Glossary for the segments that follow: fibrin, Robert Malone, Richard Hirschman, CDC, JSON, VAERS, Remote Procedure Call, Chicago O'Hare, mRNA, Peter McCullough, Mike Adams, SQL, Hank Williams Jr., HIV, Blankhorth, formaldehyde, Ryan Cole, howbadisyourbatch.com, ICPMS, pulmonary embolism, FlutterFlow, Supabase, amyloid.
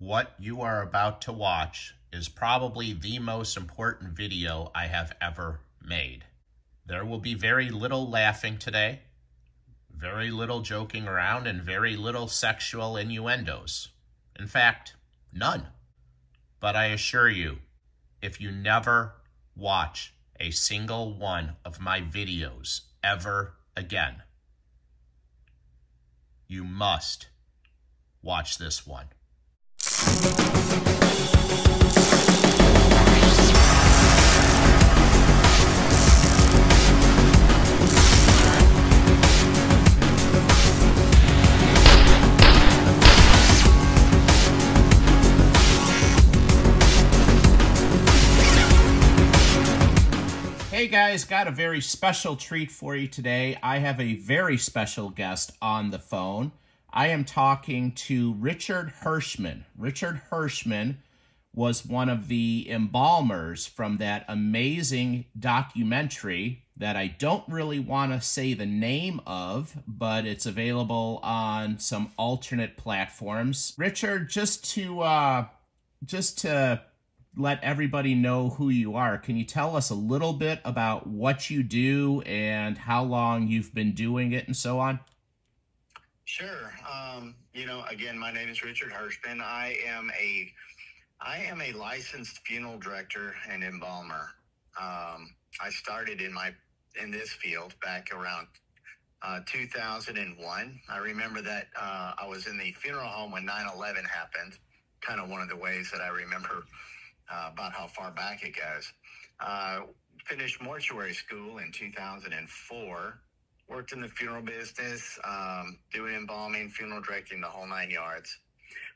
What you are about to watch is probably the most important video I have ever made. There will be very little laughing today, very little joking around, and very little sexual innuendos. In fact, none. But I assure you, if you never watch a single one of my videos ever again, you must watch this one. Hey guys, got a very special treat for you today. I have a very special guest on the phone. I am talking to Richard Hirschman. Richard Hirschman was one of the embalmers from that amazing documentary that I don't really want to say the name of, but it's available on some alternate platforms. Richard, just to let everybody know who you are, can you tell us a little bit about what you do and how long you've been doing it and so on? Sure. Again, my name is Richard Hirschman. I am a licensed funeral director and embalmer. I started in this field back around 2001. I remember that I was in the funeral home when 9/11 happened. Kind of one of the ways that I remember about how far back it goes. Finished mortuary school in 2004, worked in the funeral business, doing embalming, funeral directing, the whole nine yards.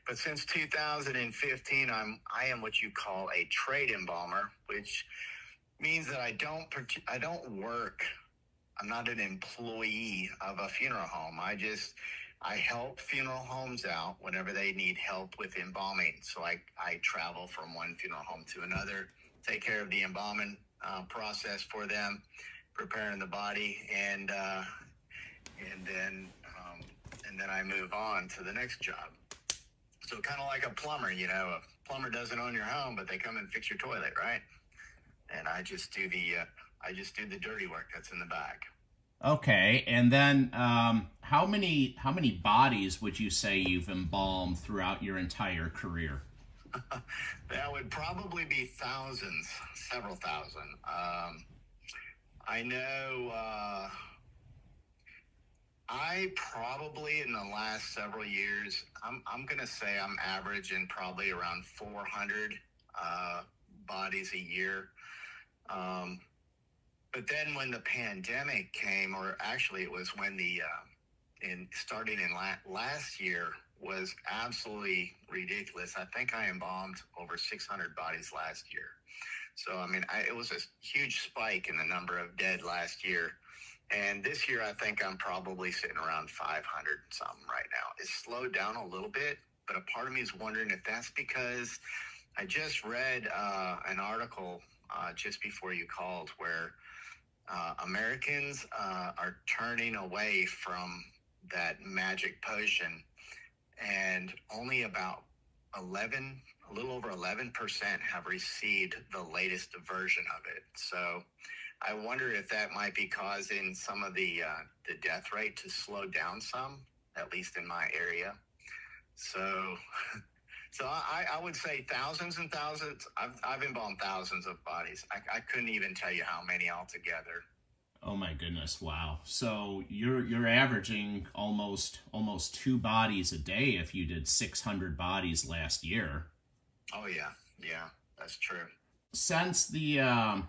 But since 2015, I am what you call a trade embalmer, which means that I don't work. I'm not an employee of a funeral home. I help funeral homes out whenever they need help with embalming. So I travel from one funeral home to another, take care of the embalming process for them, preparing the body, and then I move on to the next job. So kind of like a plumber, a plumber doesn't own your home, but they come and fix your toilet, right? And I just do the dirty work that's in the back. Okay, and then how many bodies would you say you've embalmed throughout your entire career? That would probably be thousands, several thousand. I know I probably in the last several years, I'm going to say I'm averaging probably around 400 bodies a year. But then when the pandemic came, or actually it was when the, starting in last year was absolutely ridiculous. I think I embalmed over 600 bodies last year. So, it was a huge spike in the number of dead last year. And this year, I think I'm probably sitting around 500 and something right now. It's slowed down a little bit, but a part of me is wondering if that's because I just read an article just before you called where Americans are turning away from that magic potion, and only about a little over 11% have received the latest version of it. So I wonder if that might be causing some of the death rate to slow down some, at least in my area. So I would say thousands and thousands. I've embalmed thousands of bodies. I couldn't even tell you how many altogether. Oh my goodness! Wow. So you're averaging almost two bodies a day if you did 600 bodies last year. Oh yeah, that's true. Since the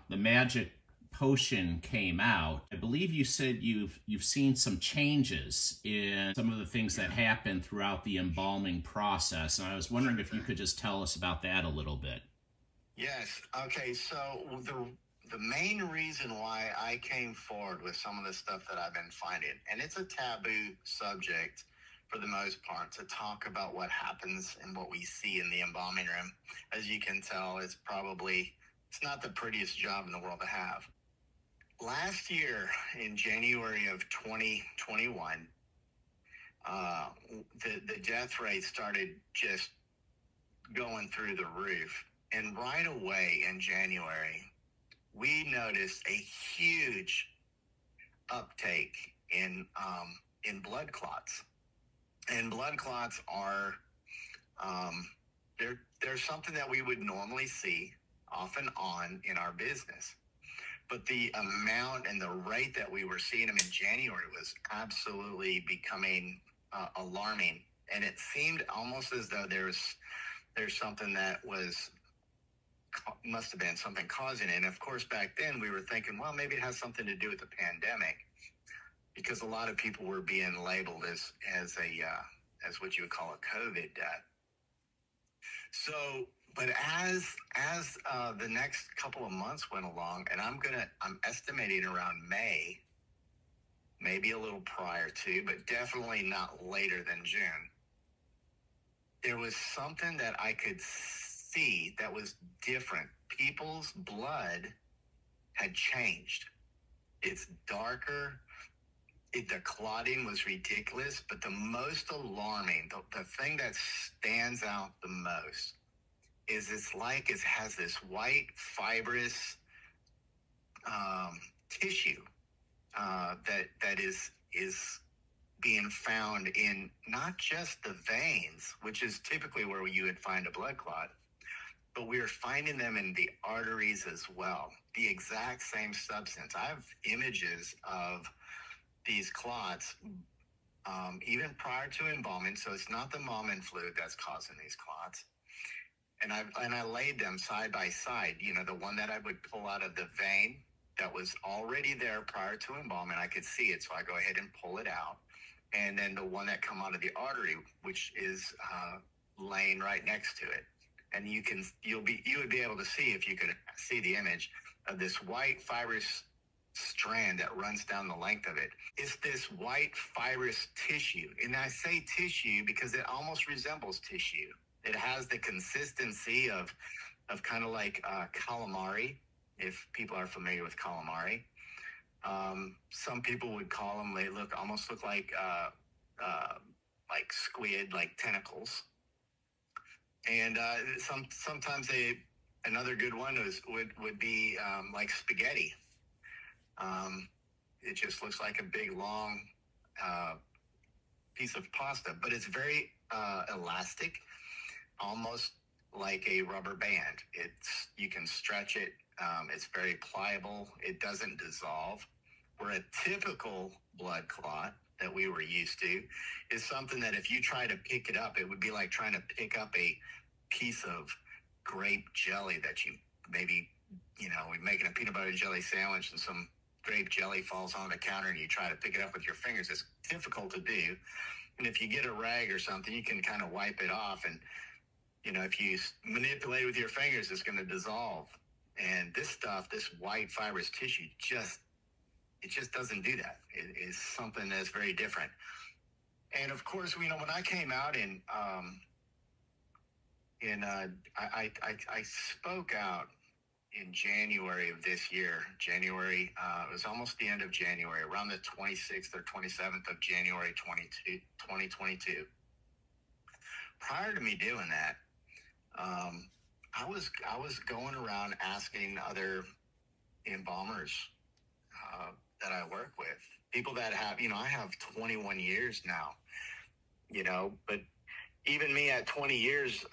magic potion came out, I believe you said you've seen some changes in some of the things that happened throughout the embalming process, and I was wondering if you could just tell us about that a little bit. Yes. Okay. So the main reason why I came forward with some of the stuff that I've been finding, and it's a taboo subject for the most part, to talk about what happens and what we see in the embalming room. As you can tell, it's not the prettiest job in the world to have. Last year, in January of 2021, the death rate started just going through the roof. And right away in January, we noticed a huge uptake in blood clots. And blood clots are they're something that we would normally see off and on in our business. But the amount and the rate that we were seeing them in January was absolutely becoming alarming. And it seemed almost as though there's something that must have been something causing it. And of course, back then we were thinking, well, maybe it has something to do with the pandemic, because a lot of people were being labeled as what you would call a COVID death. So, but as the next couple of months went along, and I'm estimating around May, maybe a little prior to, but definitely not later than June, there was something that I could see that was different. People's blood had changed. It's darker. The clotting was ridiculous, but the most alarming, the thing that stands out the most is it has this white fibrous tissue that is being found in not just the veins, which is typically where you would find a blood clot, but we're finding them in the arteries as well. The exact same substance. I have images of these clots, even prior to embalming, so it's not the Malman fluid that's causing these clots. And I laid them side by side. You know, the one that I would pull out of the vein that was already there prior to embalming, I could see it, so I go ahead and pull it out. And then the one that come out of the artery, which is laying right next to it, and you would be able to see, if you could see the image, of this white fibrous strand that runs down the length of it. It's this white fibrous tissue. And I say tissue because it almost resembles tissue. It has the consistency of kind of like calamari, if people are familiar with calamari. Some people would call them, they almost look like squid, like tentacles. And sometimes another good one would be like spaghetti. It just looks like a big, long piece of pasta, but it's very elastic, almost like a rubber band. You can stretch it. It's very pliable. It doesn't dissolve. Where a typical blood clot that we were used to is something that if you try to pick it up, it would be like trying to pick up a piece of grape jelly that you maybe, we're making a peanut butter jelly sandwich and some grape jelly falls on the counter and you try to pick it up with your fingers. It's difficult to do. And if you get a rag or something, you can kind of wipe it off. And, if you manipulate with your fingers, it's going to dissolve. And this stuff, this white fibrous tissue, it just doesn't do that. It is something that's very different. And of course, when I came out I spoke out in January of this year, it was almost the end of January, around the 26th or 27th of January, 2022. Prior to me doing that, I was going around asking other embalmers that I work with, people that have, I have 21 years now, but even me at 20 years,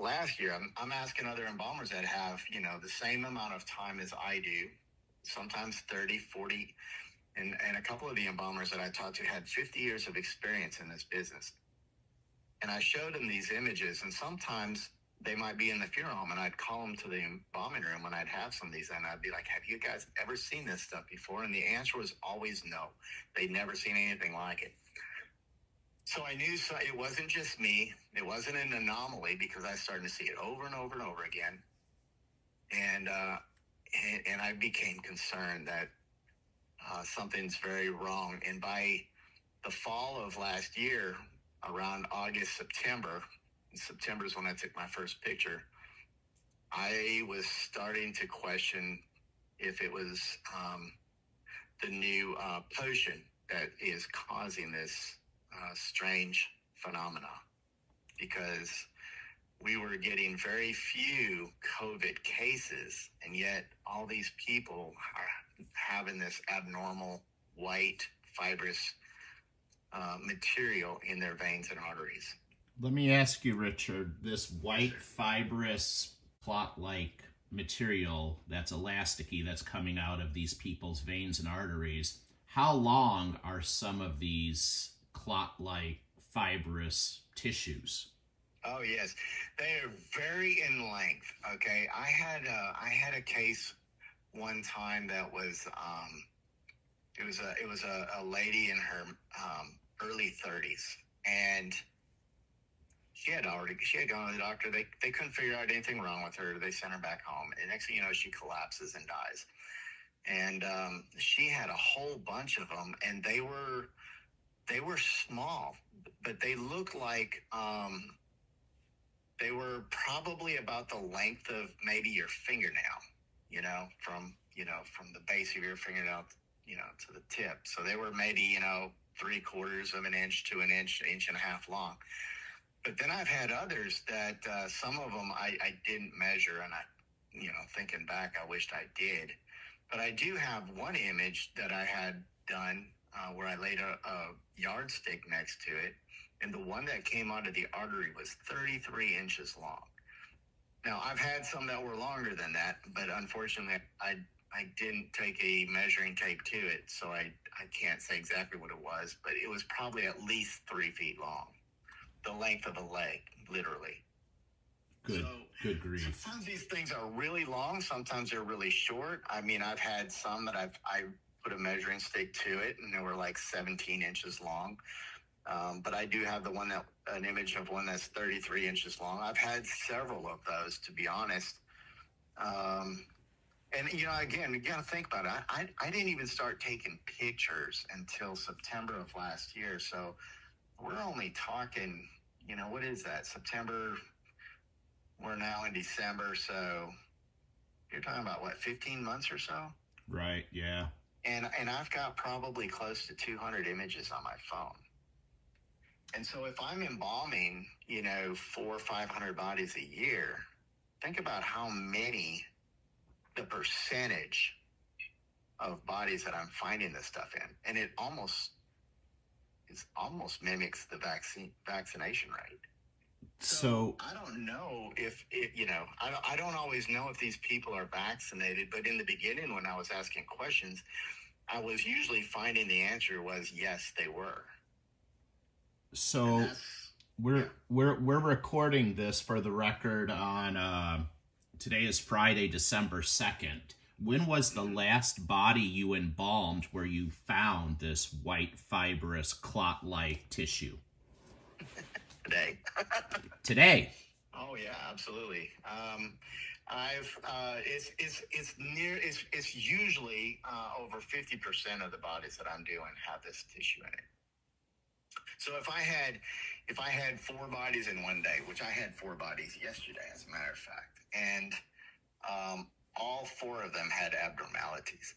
last year, I'm asking other embalmers that have, the same amount of time as I do, sometimes 30, 40, and a couple of the embalmers that I talked to had 50 years of experience in this business. And I showed them these images, and sometimes they might be in the funeral home, and I'd call them to the embalming room when I'd have some of these, and I'd be like, have you guys ever seen this stuff before? And the answer was always no. They'd never seen anything like it. So I knew it wasn't just me. It wasn't an anomaly, because I started to see it over and over and over again. And I became concerned that something's very wrong. And by the fall of last year, around August, September is when I took my first picture, I was starting to question if it was the new potion that is causing this strange phenomena, because we were getting very few COVID cases, and yet all these people are having this abnormal white fibrous material in their veins and arteries. Let me ask you, Richard, this white fibrous clot-like material that's elasticky that's coming out of these people's veins and arteries, how long are some of these clot-like fibrous tissues? Oh, yes. They are very in length, okay? I had a case one time that was, it was a lady in her early 30s, and she had gone to the doctor. They couldn't figure out anything wrong with her. They sent her back home, and next thing you know, she collapses and dies. And she had a whole bunch of them, and they were small, but they looked like they were probably about the length of maybe your fingernail, from the base of your fingernail, to the tip. So they were maybe, 3/4 of an inch to an inch and a half long. But then I've had others that some of them I didn't measure, and thinking back, I wished I did. But I do have one image that I had done where I laid a yardstick next to it, and the one that came out of the artery was 33 inches long. Now, I've had some that were longer than that, but unfortunately, I didn't take a measuring tape to it, so I can't say exactly what it was, but it was probably at least 3 feet long, the length of a leg, literally. Good grief. Sometimes these things are really long, sometimes they're really short. I mean, I've had some that I put a measuring stick to it, and they were like 17 inches long. But I do have an image of one that's 33 inches long. I've had several of those, to be honest. And, again, you got to think about it. I didn't even start taking pictures until September of last year. So we're only talking, what is that? September, we're now in December. So you're talking about, what, 15 months or so? Right, yeah. And I've got probably close to 200 images on my phone. And so if I'm embalming, 400 or 500 bodies a year, think about how many, the percentage of bodies that I'm finding this stuff in. And it almost mimics the vaccination rate. So I don't know if it, I don't always know if these people are vaccinated, but in the beginning when I was asking questions, I was usually finding the answer was yes, they were. So we're recording this for the record on, today is Friday, December 2nd. When was the last body you embalmed where you found this white fibrous clot-like tissue? Today. Today. Oh yeah, absolutely. I've it's usually over 50% of the bodies that I'm doing have this tissue in it. So if I had 4 bodies in one day, which I had 4 bodies yesterday, as a matter of fact, and all 4 of them had abnormalities.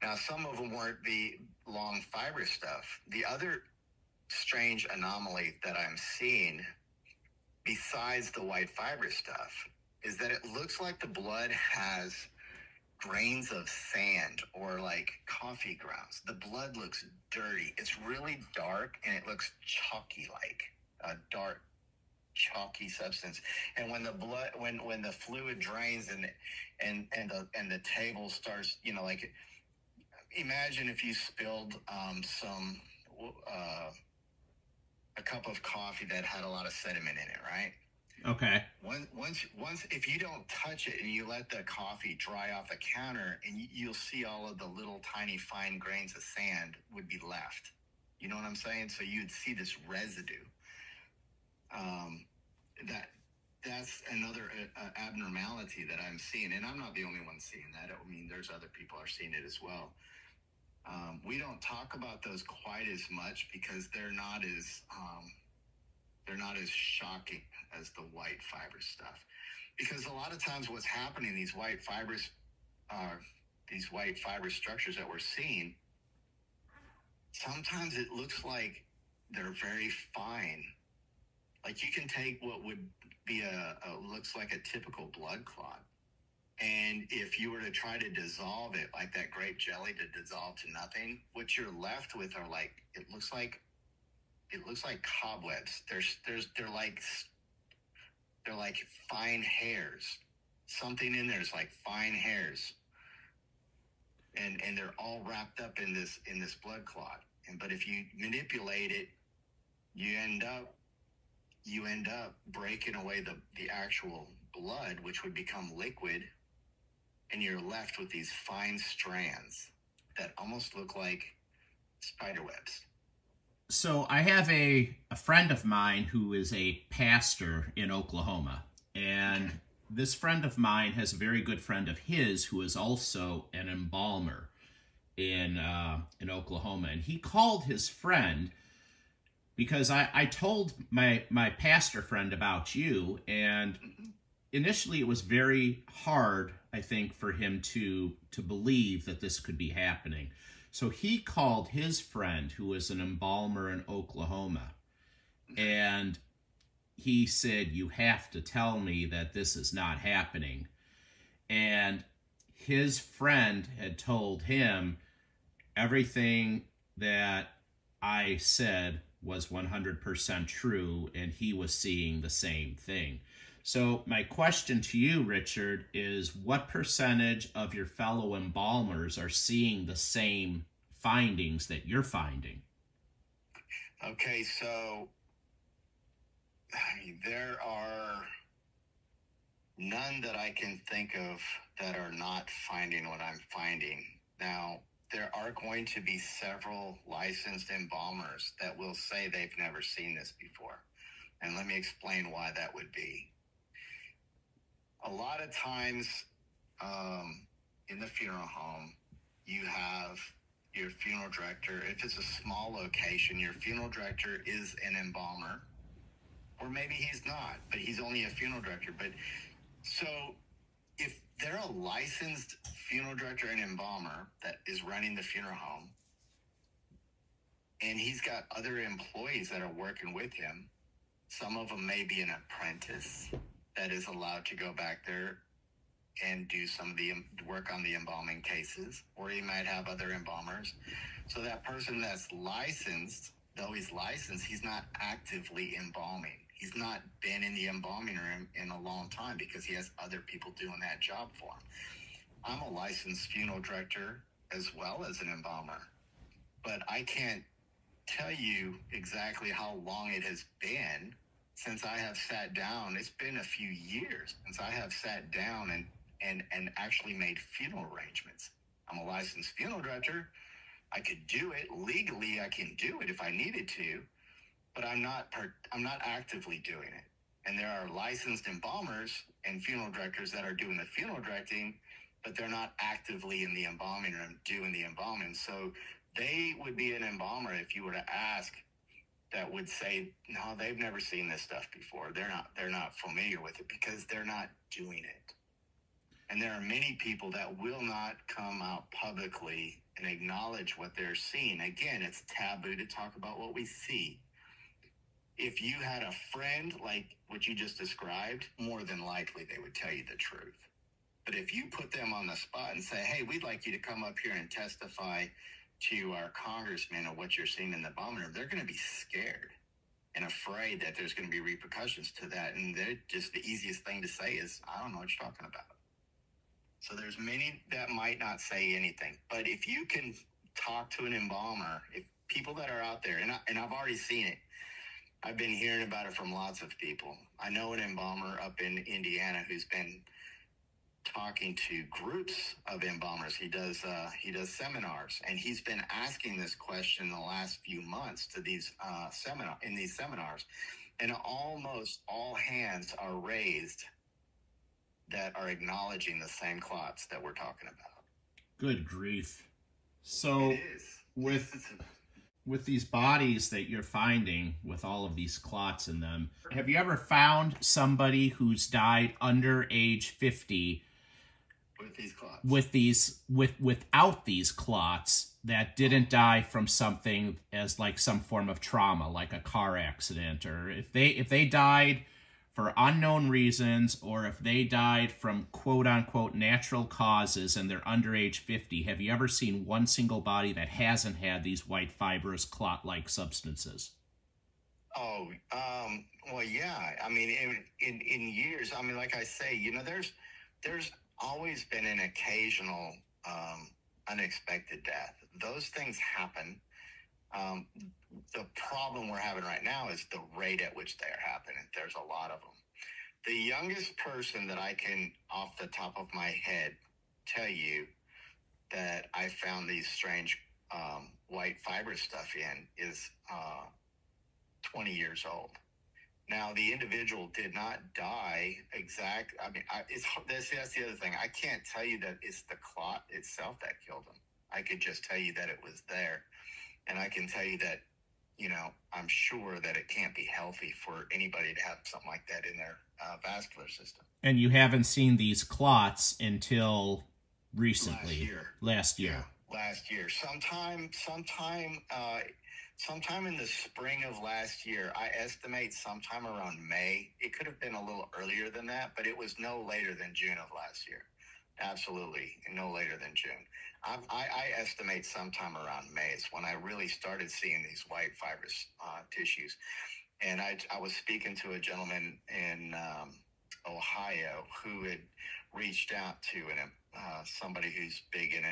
Now, some of them weren't the long fibrous stuff. The other strange anomaly that I'm seeing, besides the white fibrous stuff, is that it looks like the blood has grains of sand or like coffee grounds. The blood looks dirty. It's really dark, and it looks chalky, like a dark chalky substance. And when the blood, when the fluid drains and the table starts, like, imagine if you spilled a cup of coffee that had a lot of sediment in it, right? Okay. Once, if you don't touch it and you let the coffee dry off the counter, and you'll see all of the little tiny fine grains of sand would be left. You know what I'm saying? So you'd see this residue. That's another abnormality that I'm seeing, and I'm not the only one seeing that. I mean, there's other people are seeing it as well. We don't talk about those quite as much because they're not as shocking as the white fiber stuff. Because a lot of times, what's happening, these white fiber structures that we're seeing, sometimes it looks like they're very fine. Like you can take what would be a looks like a typical blood clot. And if you were to try to dissolve it, like that grape jelly, to dissolve to nothing, what you're left with are like, it looks like cobwebs. They're like fine hairs. Something in there is like fine hairs, and they're all wrapped up in this blood clot. But if you manipulate it, you end up breaking away the actual blood, which would become liquid, and you're left with these fine strands that almost look like spider webs. So I have a friend of mine who is a pastor in Oklahoma, and this friend of mine has a very good friend of his who is also an embalmer in Oklahoma, and he called his friend because I told my pastor friend about you, and initially it was very hard, I think, for him to believe that this could be happening. So he called his friend, who is an embalmer in Oklahoma, and he said, "You have to tell me that this is not happening." And his friend had told him, "Everything that I said was 100% true," and he was seeing the same thing. So my question to you, Richard, is what percentage of your fellow embalmers are seeing the same findings that you're finding? Okay, so there are none that I can think of that are not finding what I'm finding. Now, there are going to be several licensed embalmers that will say they've never seen this before. And let me explain why that would be. A lot of times in the funeral home, you have your funeral director. If it's a small location, your funeral director is an embalmer. Or maybe he's not, but he's only a funeral director. But so if they're a licensed funeral director and embalmer that is running the funeral home, and he's got other employees that are working with him, some of them may be an apprentice that is allowed to go back there and do some of the work on the embalming cases, or he might have other embalmers. So that person that's licensed, though he's licensed, he's not actively embalming. He's not been in the embalming room in a long time because he has other people doing that job for him. I'm a licensed funeral director as well as an embalmer, but I can't tell you exactly how long it has been since I have sat down. It's been a few years since I have sat down and actually made funeral arrangements. I'm a licensed funeral director. I could do it legally. I can do it if I needed to, but I'm not actively doing it. And there are licensed embalmers and funeral directors that are doing the funeral directing, but they're not actively in the embalming room doing the embalming. So they would be an embalmer, if you were to ask, that would say, no, they've never seen this stuff before. They're not familiar with it because they're not doing it. And there are many people that will not come out publicly and acknowledge what they're seeing. Again, it's taboo to talk about what we see. If you had a friend like what you just described, more than likely they would tell you the truth. But if you put them on the spot and say, hey, we'd like you to come up here and testify to our congressman of what you're seeing in the bomb room, they're going to be scared and afraid that there's going to be repercussions to that. And they're just, the easiest thing to say is, I don't know what you're talking about. So there's many that might not say anything. But if you can talk to an embalmer, if people that are out there, and I've already seen it, I've been hearing about it from lots of people. I know an embalmer up in Indiana who's been talking to groups of embalmers. He does seminars, and he's been asking this question the last few months to these seminars, and almost all hands are raised that are acknowledging the same clots that we're talking about. Good grief. So with these bodies that you're finding with all of these clots in them, have you ever found somebody who's died under age 50 with these clots, without these clots, that didn't die from something as like some form of trauma, like a car accident, or if they died for unknown reasons, or if they died from quote-unquote natural causes and they're under age 50, have you ever seen one single body that hasn't had these white fibrous clot-like substances? Oh, well, yeah. I mean, in years, I mean, like I say, you know, there's always been an occasional unexpected death. Those things happen. The problem we're having right now is the rate at which they are happening. There's a lot of them. The youngest person that I can, off the top of my head, tell you that I found these strange white fiber stuff in is 20 years old. Now, the individual did not die exact. I mean, that's the other thing. I can't tell you that it's the clot itself that killed him. I could just tell you that it was there. And I can tell you that, you know, I'm sure that it can't be healthy for anybody to have something like that in their vascular system. And you haven't seen these clots until recently. Last year. Yeah, last year. Sometime in the spring of last year, I estimate sometime around May. It could have been a little earlier than that, but it was no later than June of last year. Absolutely. No later than June. I estimate sometime around May is when I really started seeing these white fibrous tissues. And I was speaking to a gentleman in Ohio who had reached out to somebody who's big in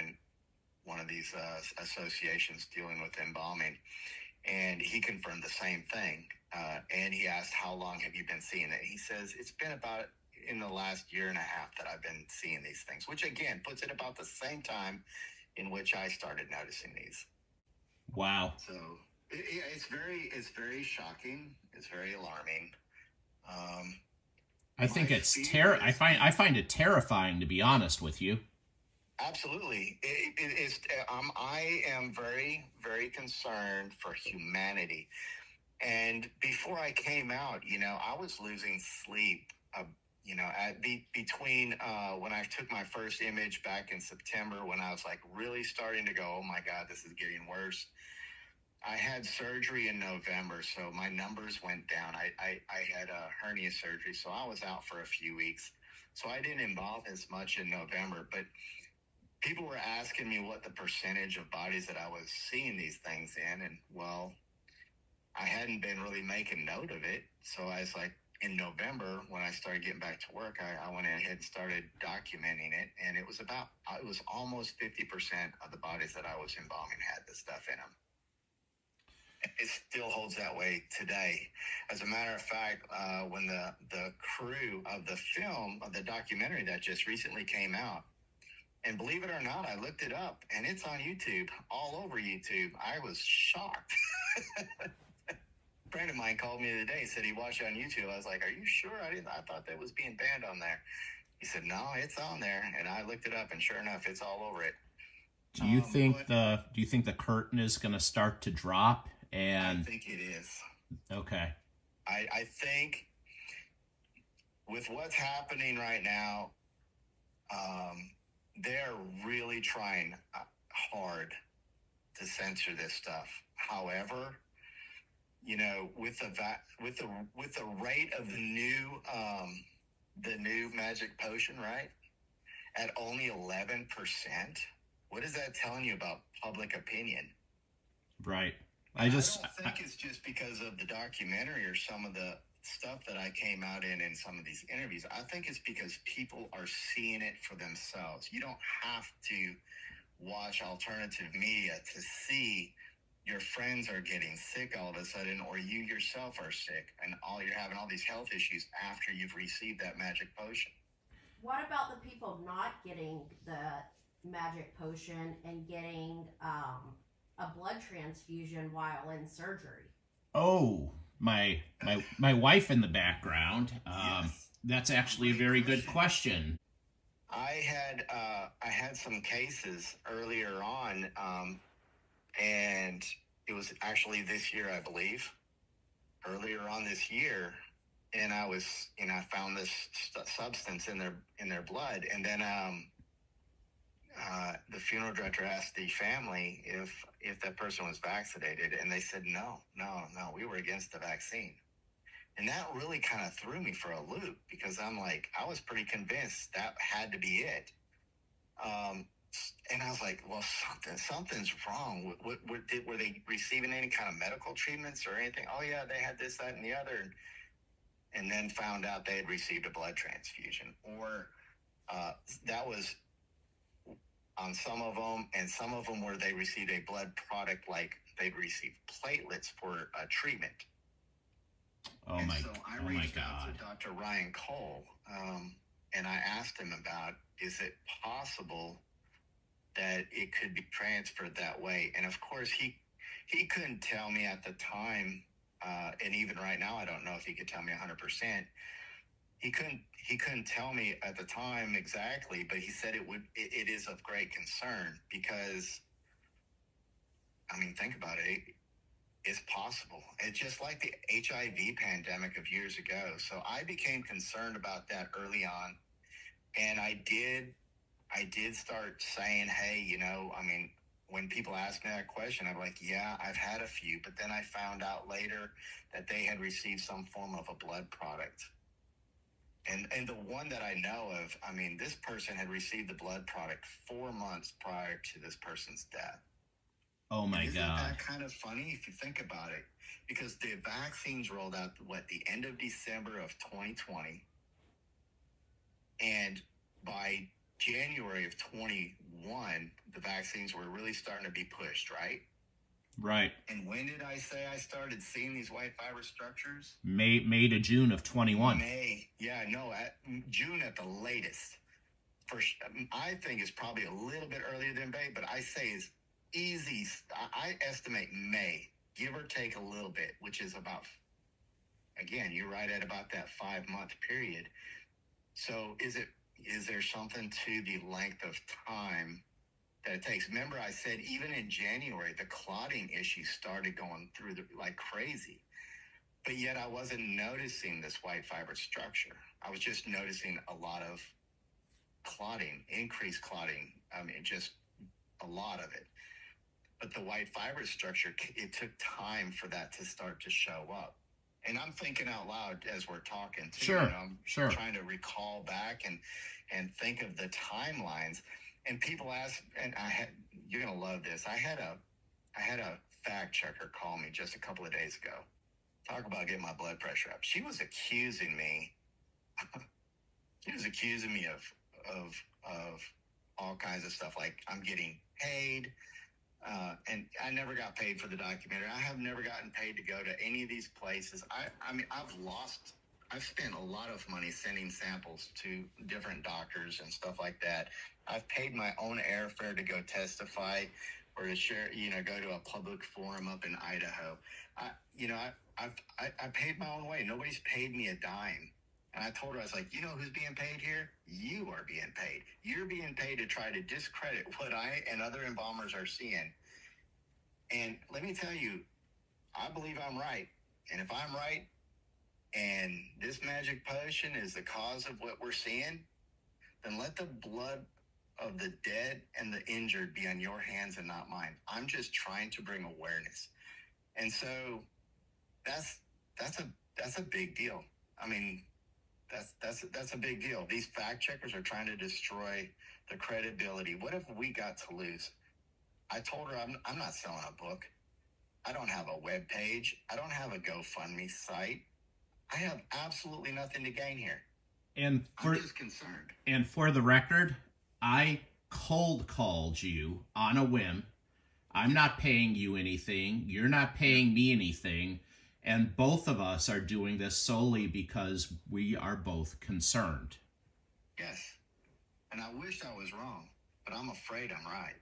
one of these associations dealing with embalming. And he confirmed the same thing. And he asked, how long have you been seeing it? He says, it's been about in the last year and a half that I've been seeing these things, which again puts it about the same time in which I started noticing these. Wow. So it's very shocking. It's very alarming. I think it's terrifying. I find it terrifying, to be honest with you. Absolutely. I am very, very concerned for humanity. And before I came out, you know, I was losing sleep. You know, between when I took my first image back in September, when I was like really starting to go, oh my God, this is getting worse. I had surgery in November, so my numbers went down. I had a hernia surgery, so I was out for a few weeks. So I didn't involve as much in November, but people were asking me what the percentage of bodies that I was seeing these things in. And well, I hadn't been really making note of it. So I was like, in November, when I started getting back to work, I went ahead and started documenting it, and it was almost 50% of the bodies that I was embalming had this stuff in them. It still holds that way today. As a matter of fact, when the crew of the film, of the documentary that just recently came out, and believe it or not, I looked it up, and it's on YouTube, all over YouTube. I was shocked. A friend of mine called me the other day, said he watched it on YouTube. I was like, are you sure? I thought that was being banned on there. He said, no, it's on there. And I looked it up, and sure enough, it's all over it. Do you think the curtain is going to start to drop? And I think it is. Okay. I think with what's happening right now, they're really trying hard to censor this stuff. However, you know, with the rate of the new magic potion, right, at only 11%, what is that telling you about public opinion? Right. I don't think it's just because of the documentary or some of the stuff that I came out in some of these interviews. I think it's because people are seeing it for themselves. You don't have to watch alternative media to see your friends are getting sick all of a sudden, or you yourself are sick, and you're having all these health issues after you've received that magic potion. What about the people not getting the magic potion and getting a blood transfusion while in surgery? Oh, my wife in the background. Yes. That's actually a very good question. I had some cases earlier on. And it was actually this year, I believe, earlier on this year. And I found this substance in their blood. And then the funeral director asked the family if that person was vaccinated. And they said, no, we were against the vaccine. And that really kind of threw me for a loop, because I'm like, I was pretty convinced that had to be it. And I was like, well, something's wrong. Were they receiving any kind of medical treatments or anything? Oh, yeah, they had this, that, and the other. And then found out they had received a blood transfusion. Or that was on some of them. And some of them where they received a blood product, like they'd received platelets for a treatment. I reached out to Dr. Ryan Cole, and I asked him about, is it possible that it could be transferred that way? And of course, he couldn't tell me at the time, and even right now, I don't know if he could tell me 100%. He couldn't tell me at the time exactly, but he said it is of great concern, because, I mean, think about it. It's possible. It's just like the HIV pandemic of years ago. So I became concerned about that early on. And I did start saying, hey, I mean, when people ask me that question, I'm like, yeah, I've had a few. But then I found out later that they had received some form of a blood product. And the one that I know of, I mean, this person had received the blood product 4 months prior to this person's death. Oh, my God. Isn't that kind of funny if you think about it? Because the vaccines rolled out, the end of December of 2020. And by January of 21, the vaccines were really starting to be pushed, right? Right. And when did I say I started seeing these white fiber structures? May to June of 21. May. Yeah, no, June at the latest. I think it's probably a little bit earlier than May, but I say it's easy. I estimate May, give or take a little bit, which is about, again, you're right at about that 5 month period. So is there something to the length of time that it takes? Remember, I said even in January, the clotting issue started going through like crazy, but yet I wasn't noticing this white fiber structure. I was just noticing a lot of clotting, increased clotting. I mean, just a lot of it. But the white fiber structure, it took time for that to start to show up. And I'm thinking out loud as we're talking too. Sure, I'm trying to recall back and think of the timelines. And people ask, and you're gonna love this. I had a fact checker call me just a couple of days ago. Talk about getting my blood pressure up. She was accusing me. She was accusing me of all kinds of stuff, like I'm getting paid. And I never got paid for the documentary. I have never gotten paid to go to any of these places. I mean, I've spent a lot of money sending samples to different doctors and stuff like that. I've paid my own airfare to go testify or to share, go to a public forum up in Idaho. I paid my own way. Nobody's paid me a dime. And I told her, I was like, you know who's being paid here? You are being paid. You're being paid to try to discredit what I and other embalmers are seeing. And let me tell you, I believe I'm right. And if I'm right, and this magic potion is the cause of what we're seeing, then let the blood of the dead and the injured be on your hands and not mine. I'm just trying to bring awareness. And so that's a big deal. I mean, That's a big deal. These fact checkers are trying to destroy the credibility. What if we got to lose? I told her I'm not selling a book. I don't have a web page. I don't have a GoFundMe site. I have absolutely nothing to gain here. And I'm just concerned. And for the record, I cold called you on a whim. I'm not paying you anything. You're not paying me anything. And both of us are doing this solely because we are both concerned. Yes. And I wish I was wrong, but I'm afraid I'm right.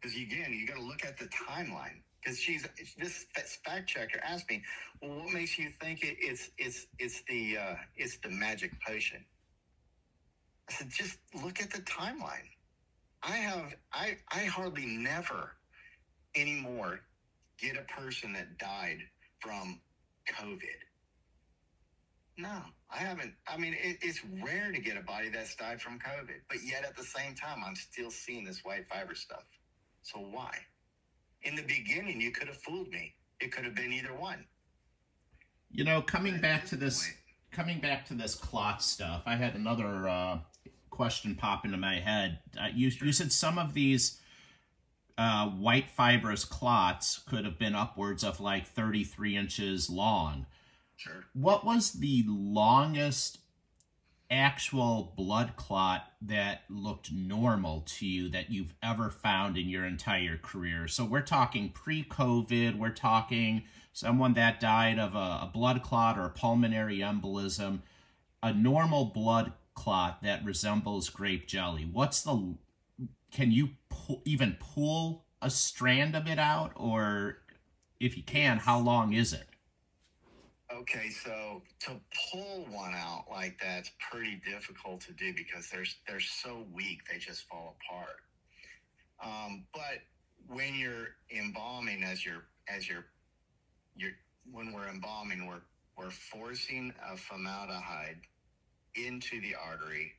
Because again, you got to look at the timeline. Because this fact checker asked me, well, what makes you think it's the magic potion? I said, just look at the timeline. I hardly never anymore get a person that died from COVID. No, I haven't. I mean, it's rare to get a body that's died from COVID, but yet at the same time, I'm still seeing this white fiber stuff. So why? In the beginning, you could have fooled me. It could have been either one. You know, coming back to this clot stuff, I had another question pop into my head. You said some of these white fibrous clots could have been upwards of like 33 inches long. Sure. What was the longest actual blood clot that looked normal to you that you've ever found in your entire career? So we're talking pre-COVID, we're talking someone that died of a blood clot or a pulmonary embolism, a normal blood clot that resembles grape jelly. What's the, can you even pull a strand of it out? Or if you can, how long is it? Okay, so to pull one out like that's pretty difficult to do because they're so weak, they just fall apart. But when you're embalming, when we're embalming, we're forcing a formaldehyde into the artery,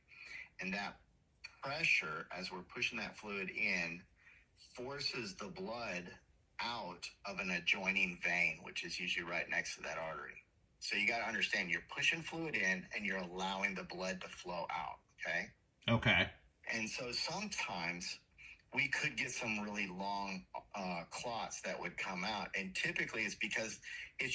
and that pressure, as we're pushing that fluid in, forces the blood out of an adjoining vein, which is usually right next to that artery. So you got to understand, you're pushing fluid in and you're allowing the blood to flow out. Okay. Okay. And so sometimes we could get some really long clots that would come out, and typically it's because it's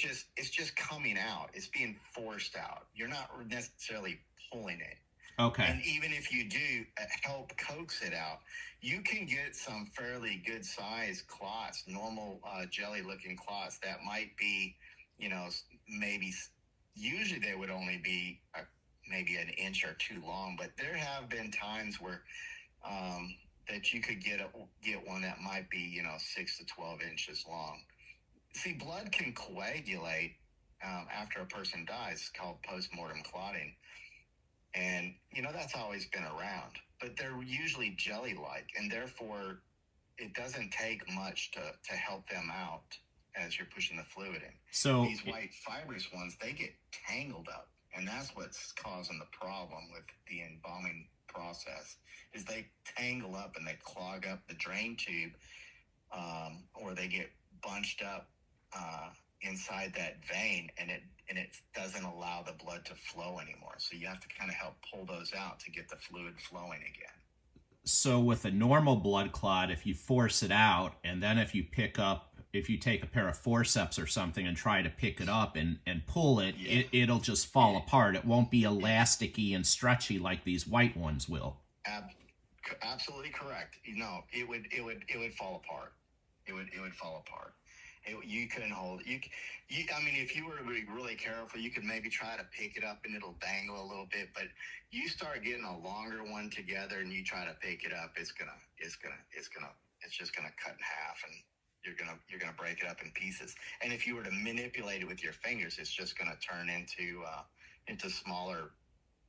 just coming out. It's being forced out. You're not necessarily pulling it. Okay. And even if you do help coax it out, you can get some fairly good sized clots, normal jelly looking clots that might be, you know, maybe usually they would only be maybe an inch or two long, but there have been times where that you could get one that might be, you know, 6 to 12 inches long. See, blood can coagulate after a person dies. It's called postmortem clotting. And, you know, that's always been around, but they're usually jelly-like, and therefore it doesn't take much to help them out as you're pushing the fluid in. So these white fibrous ones, they get tangled up, and that's what's causing the problem with the embalming process, is they tangle up and they clog up the drain tube, or they get bunched up inside that vein, and it doesn't allow the blood to flow anymore. So you have to kind of help pull those out to get the fluid flowing again. So with a normal blood clot, if you force it out, and then if you take a pair of forceps or something and try to pick it up and pull it, yeah, it'll just fall apart. It won't be elasticy and stretchy like these white ones will. Absolutely correct. You know, it would fall apart. It would fall apart. You couldn't hold it. I mean, if you were to be really careful, you could maybe try to pick it up and it'll dangle a little bit. But you start getting a longer one together and you try to pick it up, it's just gonna cut in half, and you're gonna break it up in pieces. And if you were to manipulate it with your fingers, it's just gonna turn into smaller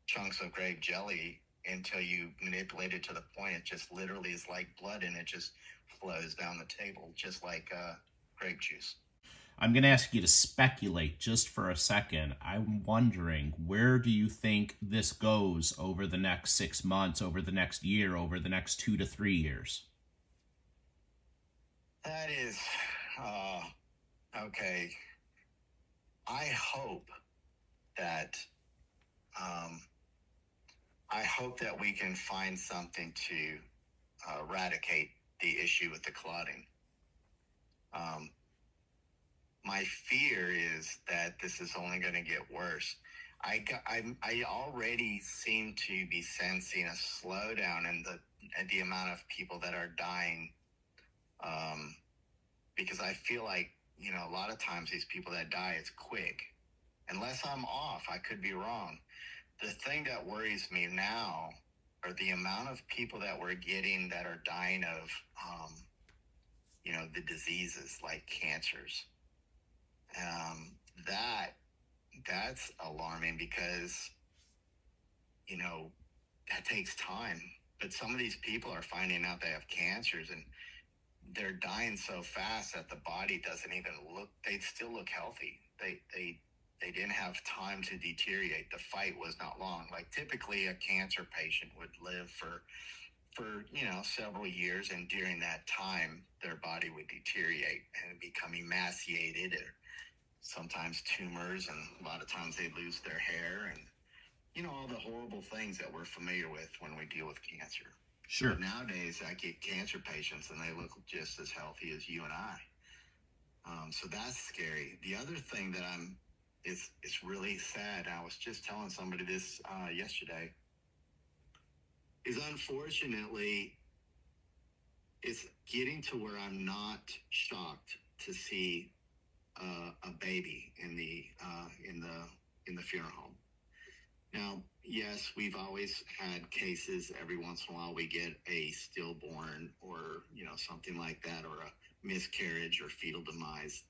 chunks of grape jelly until you manipulate it to the point it just literally is like blood, and it just flows down the table just like grape juice. I'm going to ask you to speculate just for a second. I'm wondering, where do you think this goes over the next 6 months, over the next year, over the next 2 to 3 years? That is, okay. I hope that we can find something to eradicate the issue with the clotting. My fear is that this is only going to get worse. I already seem to be sensing a slowdown in the amount of people that are dying, because I feel like, you know, a lot of times these people that die, it's quick. Unless I'm off, I could be wrong. The thing that worries me now are the amount of people that we're getting that are dying of, you know, the diseases like cancers. That's alarming because, you know, that takes time. But some of these people are finding out they have cancers, and they're dying so fast that the body doesn't even look, they still look healthy. They didn't have time to deteriorate. The fight was not long. Like typically a cancer patient would live for you know, several years, and during that time, their body would deteriorate and become emaciated, sometimes tumors, and a lot of times they lose their hair, and you know, all the horrible things that we're familiar with when we deal with cancer. Sure. But nowadays, I get cancer patients, and they look just as healthy as you and I. So that's scary. The other thing that it's really sad. I was just telling somebody this yesterday. Is unfortunately, it's getting to where I'm not shocked to see a baby in the funeral home. Now, yes, we've always had cases. Every once in a while, we get a stillborn or, you know, something like that, or a miscarriage or fetal demise.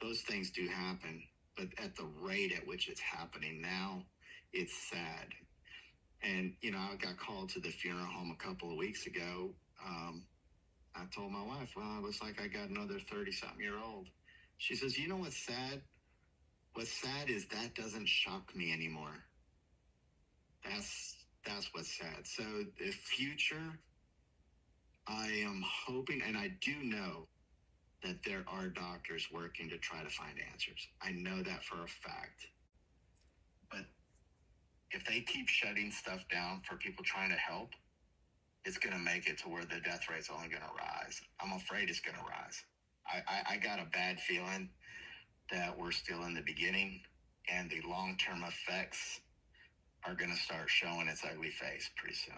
Those things do happen, but at the rate at which it's happening now, it's sad. And, you know, I got called to the funeral home a couple of weeks ago. I told my wife, well, it looks like I got another 30-something-year-old. She says, you know what's sad? What's sad is that doesn't shock me anymore. That's what's sad. So the future, I am hoping, and I do know that there are doctors working to try to find answers. I know that for a fact. But if they keep shutting stuff down for people trying to help, it's going to make it to where the death rate's only going to rise. I'm afraid it's going to rise. I got a bad feeling that we're still in the beginning, and the long-term effects are going to start showing its ugly face pretty soon.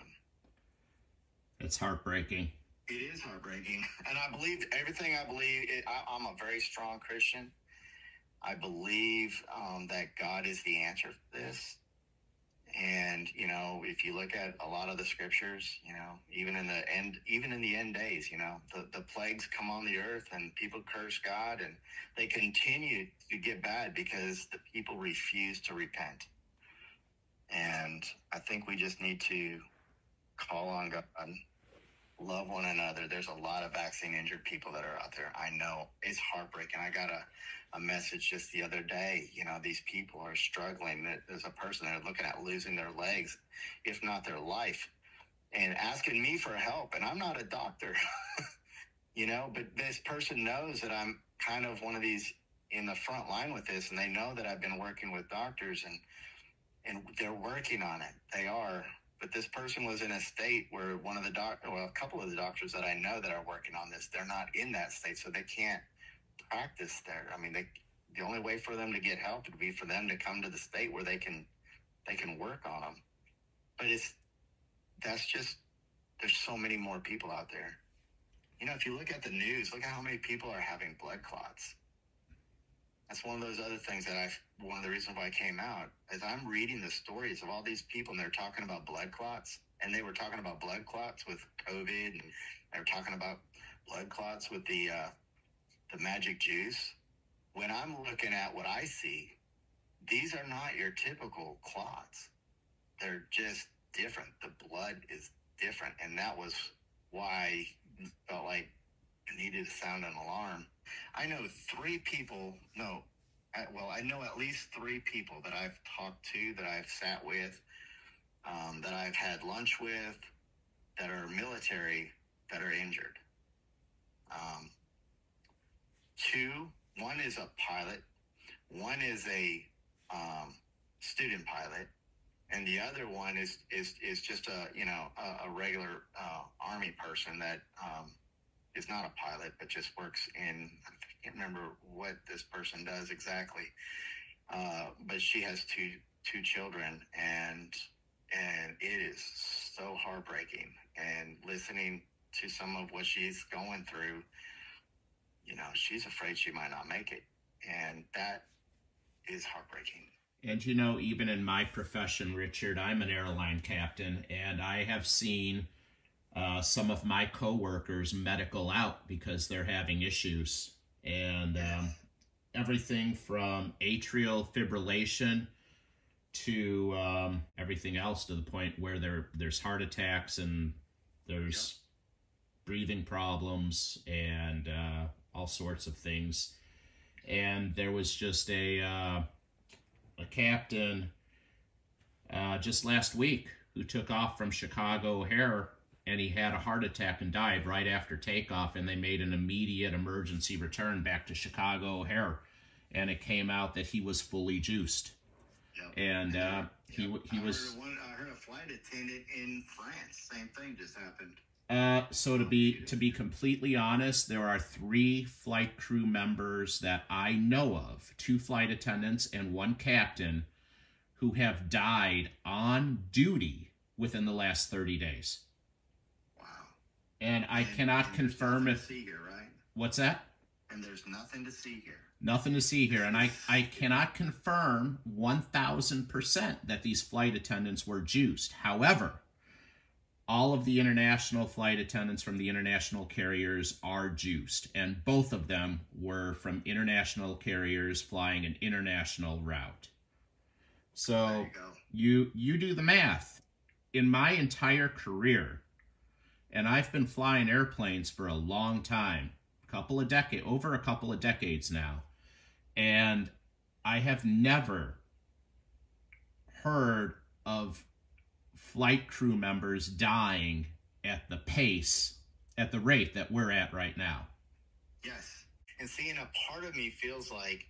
It's heartbreaking. It is heartbreaking. And I believe everything I believe. I'm a very strong Christian. I believe that God is the answer for this. And, you know, if you look at a lot of the scriptures, you know, even in the end days, you know, the plagues come on the earth and people curse God, and they continue to get bad because the people refuse to repent. And I think we just need to call on God, love one another. There's a lot of vaccine injured people that are out there. I know it's heartbreaking. I got a message just the other day. You know, these people are struggling. There's a person that are looking at losing their legs, if not their life, and asking me for help. And I'm not a doctor, you know, but this person knows that I'm kind of one of these in the front line with this. And they know that I've been working with doctors, and they're working on it. They are. But this person was in a state where a couple of the doctors that I know that are working on this, they're not in that state, so they can't practice there. I mean, the only way for them to get help would be for them to come to the state where they can work on them. But there's so many more people out there. You know, if you look at the news, look at how many people are having blood clots. That's one of those other things one of the reasons why I came out is I'm reading the stories of all these people, and they're talking about blood clots, and they were talking about blood clots with COVID, and they were talking about blood clots with the magic juice. When I'm looking at what I see, these are not your typical clots. They're just different. The blood is different. And that was why I felt like I needed to sound an alarm. I know at least three people that I've talked to, that I've sat with, that I've had lunch with, that are military, that are injured. One is a pilot, one is a student pilot, and the other one is just a regular Army person that is not a pilot, but just works in, I can't remember what this person does exactly. But she has two children, and it is so heartbreaking, and listening to some of what she's going through, you know, she's afraid she might not make it. And that is heartbreaking. And, you know, even in my profession, Richard, I'm an airline captain, and I have seen some of my coworkers medical out because they're having issues, and everything from atrial fibrillation to everything else, to the point where there's heart attacks and there's breathing problems and all sorts of things. And there was just a captain just last week who took off from Chicago O'Hare, and he had a heart attack and died right after takeoff, and they made an immediate emergency return back to Chicago O'Hare. and it came out that he was fully juiced. Yep. And I heard a flight attendant in France, same thing just happened. So to be completely honest, there are 3 flight crew members that I know of, 2 flight attendants and 1 captain, who have died on duty within the last 30 days. Wow. And I cannot confirm if... What's that? And there's nothing to see here. Nothing to see here. And I cannot confirm 1,000% that these flight attendants were juiced. However, all of the international flight attendants from the international carriers are juiced, and both of them were from international carriers flying an international route. So you do the math. In my entire career, and I've been flying airplanes for a long time, over a couple of decades now, and I have never heard of flight crew members dying at the pace, at the rate that we're at right now. Yes. And seeing a part of me feels like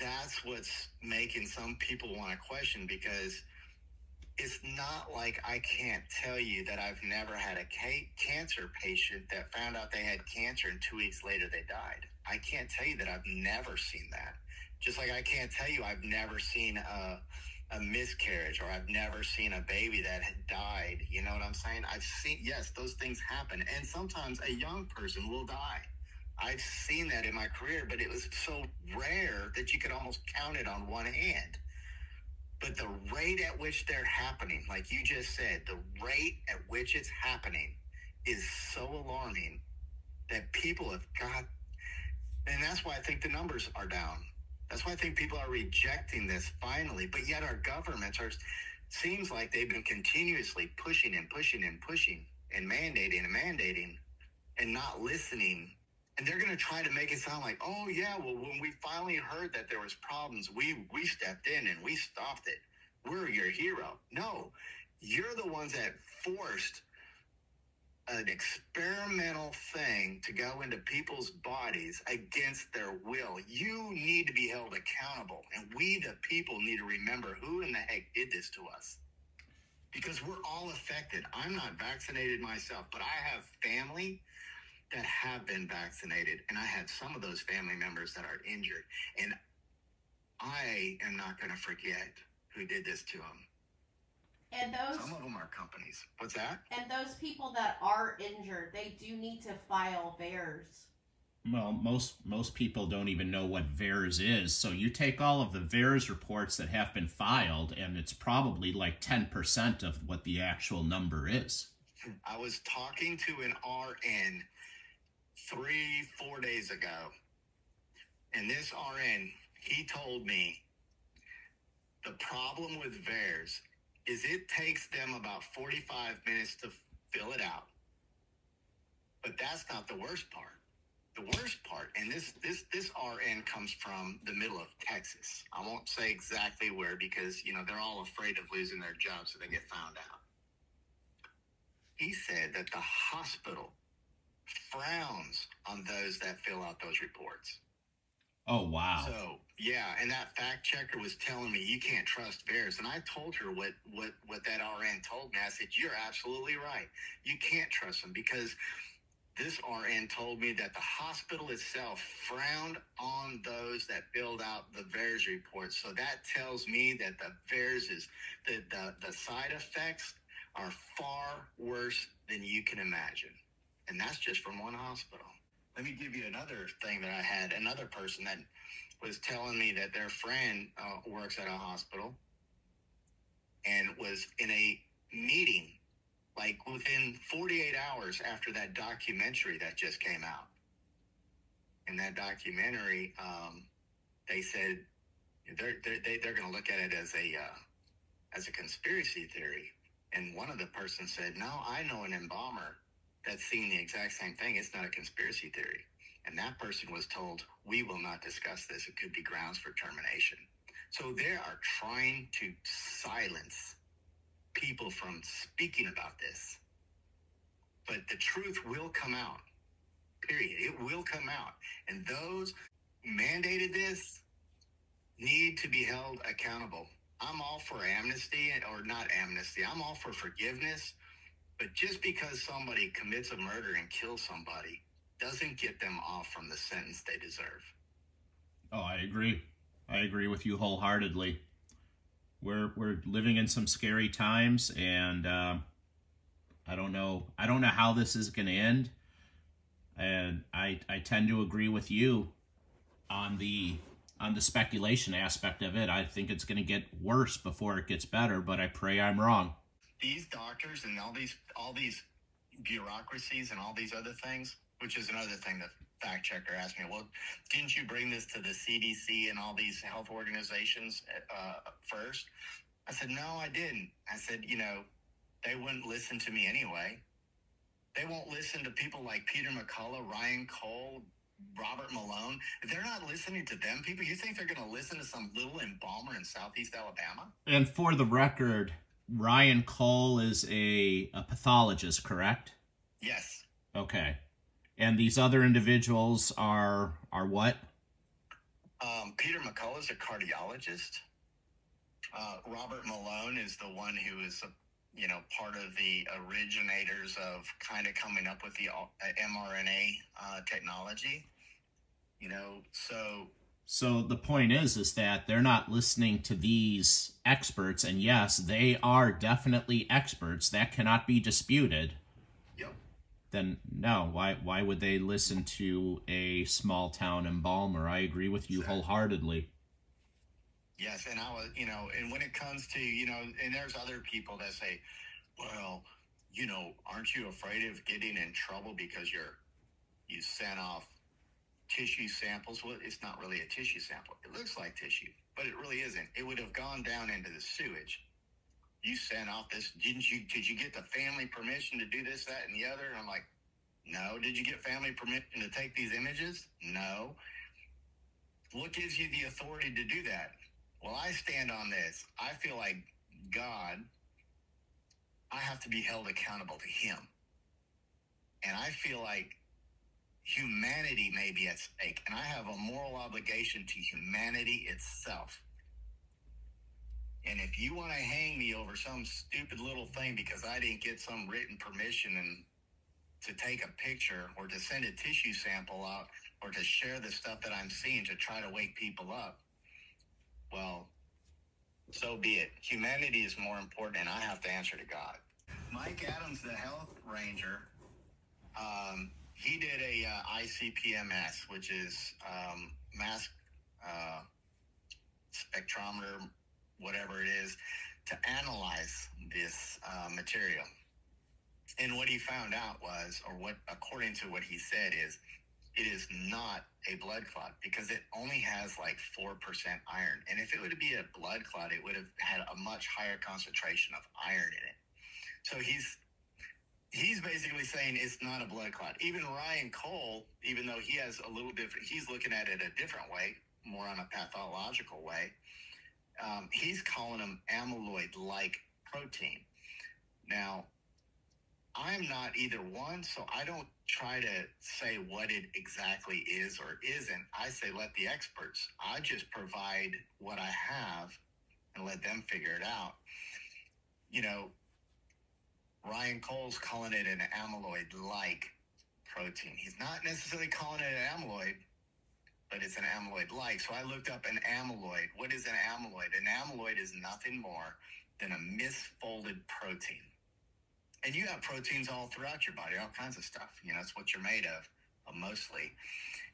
that's what's making some people want to question, because it's not like I can't tell you that I've never had a cancer patient that found out they had cancer and 2 weeks later they died. I can't tell you that I've never seen that. Just like I can't tell you I've never seen a miscarriage, or I've never seen a baby that had died. You know what I'm saying? I've seen, yes, those things happen. And sometimes a young person will die. I've seen that in my career, but it was so rare that you could almost count it on one hand. But the rate at which they're happening, like you just said, the rate at which it's happening is so alarming that people have got, and that's why I think the numbers are down. That's why I think people are rejecting this finally, but yet our governments are, seems like they've been continuously pushing and pushing and pushing and mandating and mandating and not listening. And they're going to try to make it sound like, oh yeah, well, when we finally heard that there was problems, we stepped in and we stopped it. We're your hero. No, you're the ones that forced an experimental thing to go into people's bodies against their will. You need to be held accountable. And we, the people, need to remember who in the heck did this to us, because we're all affected. I'm not vaccinated myself, but I have family that have been vaccinated, and I have some of those family members that are injured. And I am not going to forget who did this to them. And those, some of them are companies. What's that? And those people that are injured, they do need to file VAERS. Well, most people don't even know what VAERS is. So you take all of the VAERS reports that have been filed, and it's probably like 10% of what the actual number is. I was talking to an RN 3-4 days ago, and this RN, he told me the problem with VAERS is it takes them about 45 minutes to fill it out. But that's not the worst part. The worst part, and this RN comes from the middle of Texas. I won't say exactly where, because, you know, they're all afraid of losing their jobs so they get found out. He said that the hospital frowns on those that fill out those reports. Oh, wow. So, yeah, and that fact checker was telling me you can't trust VAERS. And I told her what that RN told me. I said, you're absolutely right. You can't trust them, because this RN told me that the hospital itself frowned on those that filled out the VAERS reports. So that tells me that the VAERS is, the side effects are far worse than you can imagine. And that's just from one hospital. Let me give you another thing that I had. Another person that was telling me that their friend works at a hospital and was in a meeting, like within 48 hours after that documentary that just came out. In that documentary, they said they're going to look at it as a conspiracy theory. And one of the person said, "No, I know an embalmer that's seen the exact same thing. It's not a conspiracy theory." And that person was told, "We will not discuss this. It could be grounds for termination." So they are trying to silence people from speaking about this. But the truth will come out, period. It will come out. And those who mandated this need to be held accountable. I'm all for amnesty, or not amnesty. I'm all for forgiveness. But just because somebody commits a murder and kills somebody doesn't get them off from the sentence they deserve. Oh, I agree. I agree with you wholeheartedly. We're living in some scary times, and I don't know how this is going to end. And I tend to agree with you on the speculation aspect of it. I think it's going to get worse before it gets better, but I pray I'm wrong. These doctors and all these bureaucracies and all these other things, which is another thing that fact checker asked me, well, didn't you bring this to the CDC and all these health organizations first? I said, no, I didn't. I said, you know, they wouldn't listen to me anyway. They won't listen to people like Peter McCullough, Ryan Cole, Robert Malone. If they're not listening to them people, you think they're going to listen to some little embalmer in Southeast Alabama? And for the record, Ryan Cole is a pathologist, correct? Yes. Okay. And these other individuals are what? Peter McCullough is a cardiologist. Robert Malone is the one who is, part of the originators of kind of coming up with the mRNA technology. So the point is that they're not listening to these experts, and yes, they are definitely experts. That cannot be disputed. Yep. Then no, why would they listen to a small town embalmer? I agree with you wholeheartedly. Yes, and I was, and when it comes to, and there's other people that say, well, aren't you afraid of getting in trouble because you sent off tissue samples? Well, it's not really a tissue sample. It looks like tissue, but it really isn't. It would have gone down into the sewage. You sent off this, didn't you? Did you get the family permission to do this, that, and the other? And I'm like, no. Did you get family permission to take these images? No. What gives you the authority to do that? Well, I stand on this. I feel like God, I have to be held accountable to him. And I feel like humanity may be at stake, and I have a moral obligation to humanity itself. And if you want to hang me over some stupid little thing because I didn't get some written permission and to take a picture or to send a tissue sample out or to share the stuff that I'm seeing to try to wake people up, well, so be it. Humanity is more important, and I have to answer to God. Mike Adams, the health ranger, he did a ICPMS, which is mass spectrometer, whatever it is, to analyze this material. And what he found out was, or what, according to what he said, is it is not a blood clot because it only has like 4% iron. And if it would be a blood clot, it would have had a much higher concentration of iron in it. So he's basically saying it's not a blood clot. Even Ryan Cole, even though he has a little different, he's looking at it a different way, more on a pathological way. He's calling them amyloid-like protein. Now, I'm not either one, so I don't try to say what it exactly is or isn't. I say let the experts. I just provide what I have and let them figure it out. Ryan Cole's calling it an amyloid-like protein. He's not necessarily calling it an amyloid, but it's an amyloid-like. So I looked up an amyloid. What is an amyloid? An amyloid is nothing more than a misfolded protein. And you have proteins all throughout your body, all kinds of stuff. It's what you're made of mostly.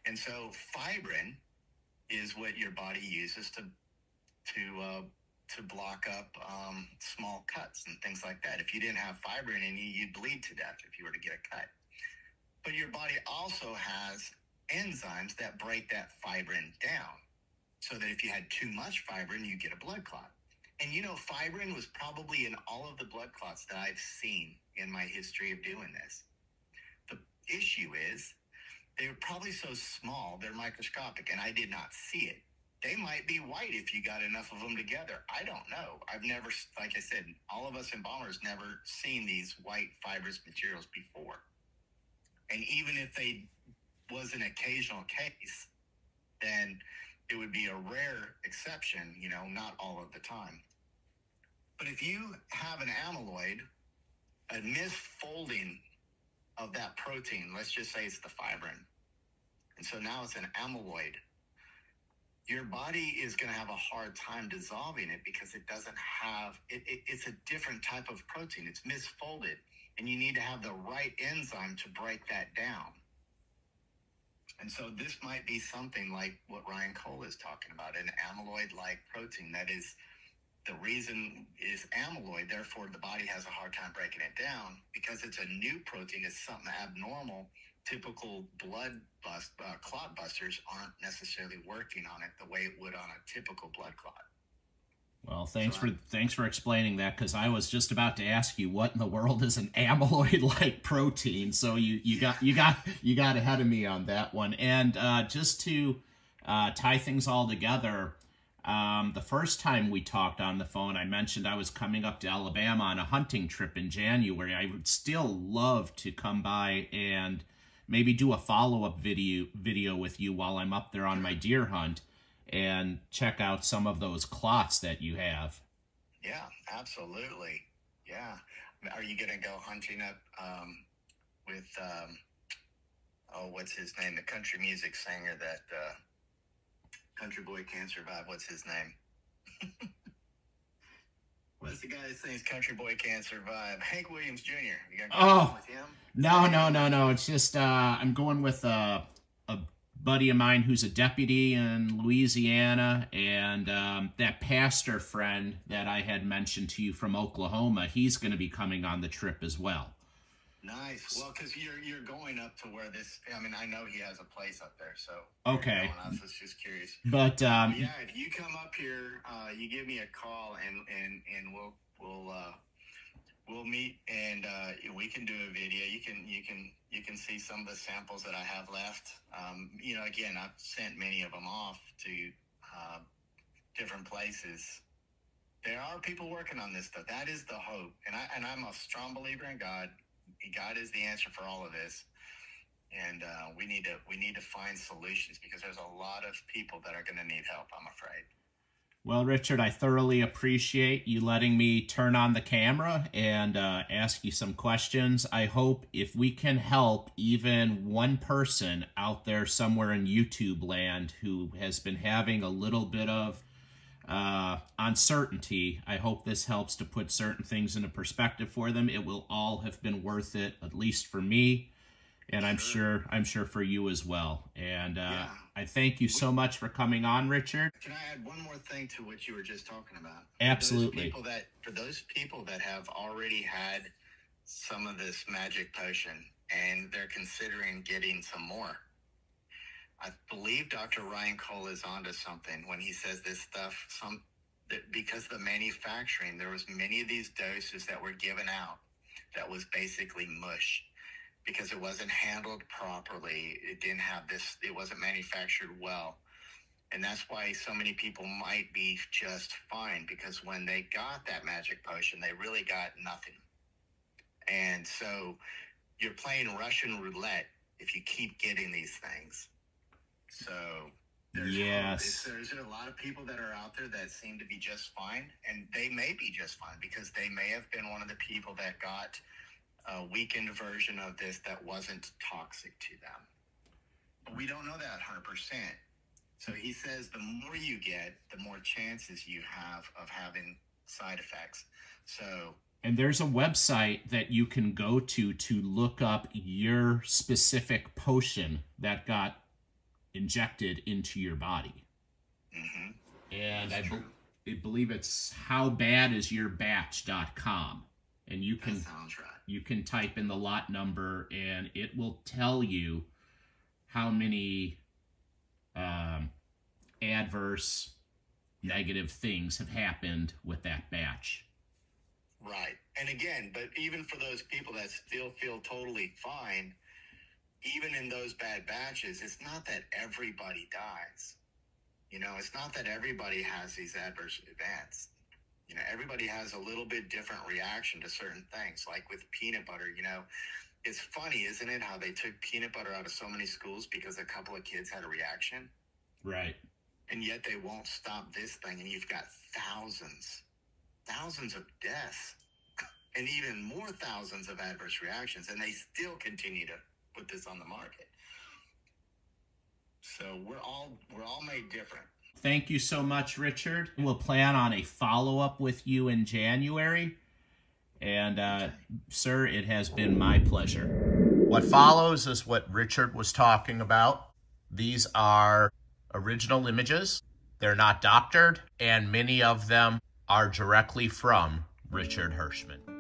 And so fibrin is what your body uses to block up small cuts and things like that. If you didn't have fibrin in you, you'd bleed to death if you were to get a cut. But your body also has enzymes that break that fibrin down so that if you had too much fibrin, you get a blood clot. And fibrin was probably in all of the blood clots that I've seen in my history of doing this. The issue is they were probably so small, they're microscopic, and I did not see it. They might be white if you got enough of them together. I don't know. I've never, like I said, all of us embalmers never seen these white fibrous materials before. And even if they was an occasional case, then it would be a rare exception, you know, not all of the time. But if you have an amyloid, a misfolding of that protein, let's just say it's the fibrin, and so now it's an amyloid, your body is going to have a hard time dissolving it because it doesn't have, it's a different type of protein. It's misfolded, and you need to have the right enzyme to break that down. And so this might be something like what Ryan Cole is talking about, an amyloid-like protein that is, the reason is amyloid, therefore the body has a hard time breaking it down because it's a new protein, it's something abnormal. Typical clot busters aren't necessarily working on it the way it would on a typical blood clot. Well, thanks for explaining that, because I was just about to ask you what in the world is an amyloid-like protein. So you got ahead of me on that one. And just to tie things all together, the first time we talked on the phone, I mentioned I was coming up to Alabama on a hunting trip in January. I would still love to come by and maybe do a follow-up video with you while I'm up there on my deer hunt and check out some of those clots that you have. Yeah, absolutely. Yeah. Are you going to go hunting up with, oh, what's his name? The country music singer that... Country Boy Can't Survive. What's his name? What's the guy that sings Country Boy Can't Survive? Hank Williams Jr. You gonna go with him? No. It's just I'm going with a buddy of mine who's a deputy in Louisiana, and that pastor friend that I had mentioned to you from Oklahoma, he's going to be coming on the trip as well. Nice. Well, because you're going up to where this, I mean, I know he has a place up there, so. Okay. I was just curious. But yeah, if you come up here, you give me a call, and we'll meet, and we can do a video. You can see some of the samples that I have left. You know, again, I've sent many of them off to different places. There are people working on this stuff. That is the hope, and I'm a strong believer in God. God is the answer for all of this, and we need to find solutions because there's a lot of people that are going to need help, I'm afraid. Well, Richard, I thoroughly appreciate you letting me turn on the camera and ask you some questions. I hope if we can help even one person out there somewhere in YouTube land who has been having a little bit of uncertainty, I hope this helps to put certain things into perspective for them. It will all have been worth it, at least for me, and I'm sure for you as well. And yeah. I thank you so much for coming on, Richard. Can I add one more thing to what you were just talking about? Absolutely. For those people that have already had some of this magic potion and they're considering getting some more, I believe Dr. Ryan Cole is onto something when he says this stuff, because the manufacturing, there was many of these doses that were given out that was basically mush because it wasn't handled properly. It didn't have this, it wasn't manufactured well. And that's why so many people might be just fine, because when they got that magic potion, they really got nothing. And so you're playing Russian roulette if you keep getting these things. So there's a lot of people that are out there that seem to be just fine, and they may be just fine because they may have been one of the people that got a weakened version of this that wasn't toxic to them. But we don't know that 100%. So he says the more you get, the more chances you have of having side effects. So... And there's a website that you can go to look up your specific potion that got injected into your body. Mm-hmm. And I believe it's howbadisyourbatch.com, and you can type in the lot number and it will tell you how many adverse negative things have happened with that batch. Right. And again, but even for those people that still feel totally fine, even in those bad batches, it's not that everybody dies. You know, it's not that everybody has these adverse events. You know, everybody has a little bit different reaction to certain things, like with peanut butter. You know, it's funny, isn't it, how they took peanut butter out of so many schools because a couple of kids had a reaction? Right. And yet they won't stop this thing. And you've got thousands of deaths and even more thousands of adverse reactions. And they still continue to put this on the market. So we're all made different. Thank you so much, Richard. We'll plan on a follow-up with you in January. And, sir, it has been my pleasure. What follows is what Richard was talking about. These are original images. They're not doctored, and many of them are directly from Richard Hirschman.